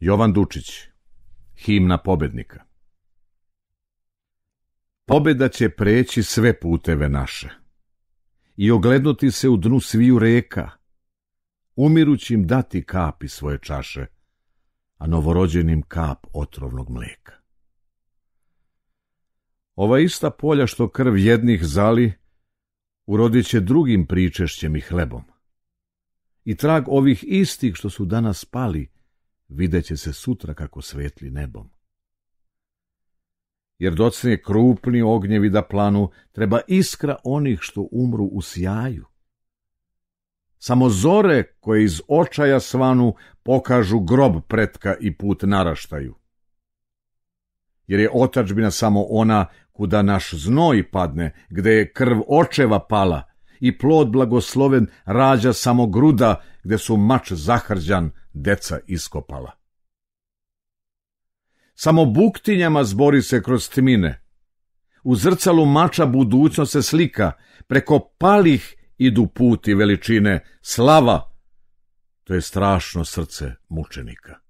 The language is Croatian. Jovan Dučić, Himna pobednika. Pobeda će preći sve puteve naše i oglednuti se u dnu sviju reka, umirućim dati kapi svoje čaše, a novorođenim kap otrovnog mleka. Ova ista polja što krv jednih zali, urodit će drugim pričešćem i hlebom. I trag ovih istih što su danas pali, videće se sutra kako svetli nebom. Jer docnije krupni ognjevi da planu, treba iskra onih što umru u sjaju. Samo zore koje iz očaja svanu pokažu grob pretka i put naraštaju. Jer je otadžbina samo ona kuda naš znoj padne, gde je krv očeva pala i plod blagosloven rađa samo gruda, gde su mač zahrđan deca iskopala. Samo buktinjama zbori se kroz tmine, u zrcalu mača budućnost se slika, preko palih idu puti veličine, slava, to je strašno srce mučenika.